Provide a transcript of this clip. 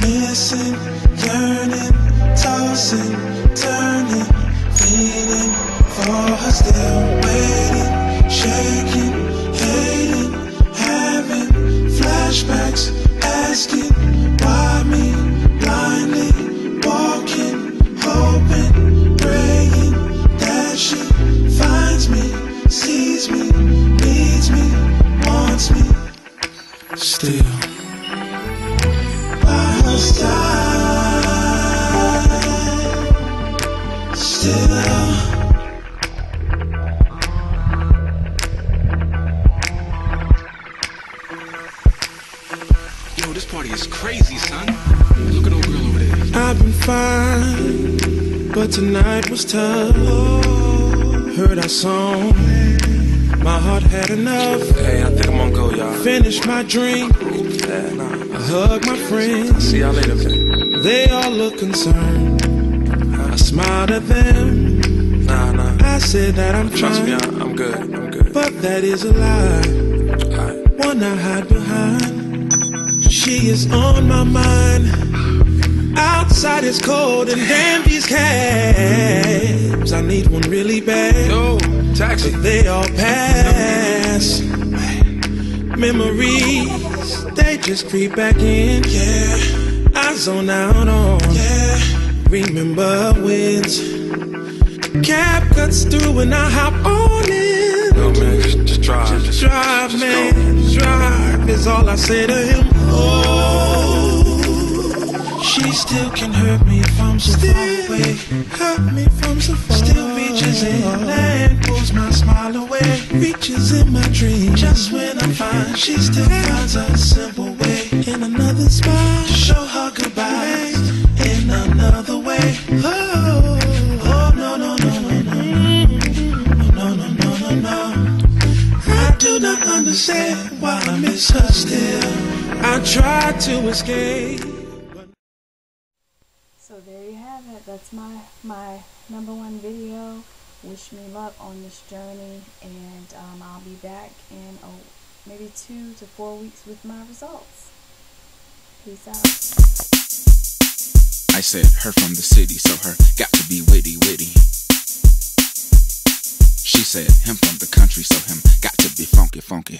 Missing, yearning, tossing, turning, feeling for her, still waiting, shaking, hating, having flashbacks, asking why me, blindly walking, hoping, praying that she finds me, sees me, needs me, wants me, still. Yo, this party is crazy, son. Look at old girl over there. I've been fine, but tonight was tough. Heard our song, my heart had enough. Hey, I think I'm gonna go, y'all. Finish my drink. Yeah, nah. I hug my friends. See y'all later, man. They all look concerned. I smiled at them. Nah. I said that I'm fine. Trust me, I'm good. I'm good. But that is a lie. Right. One I hide behind. She is on my mind. Outside it's cold and damn these cabs. I need one really bad. Yo, taxi. But they all pass. Memories, they just creep back in, yeah. I zone out on, yeah. Remember wins. Cab cuts through and I hop on it. No, man, just drive. Just drive, just man. Go. Drive is all I say to him. Oh, she still can hurt me from so far away. Hurt me from so far. Still reaches in and pulls my smile away. Reaches in my dream. Just when I'm fine, she still finds a simple way. In another spot, show her goodbye. In another way. Oh, oh no. I do not understand why I miss her still. I try to escape. So there you have it. That's my #1 video. Wish me luck on this journey, and I'll be back in maybe 2 to 4 weeks with my results. Peace out. I said her from the city, so her got to be witty. She said him from the country, so him got to be funky.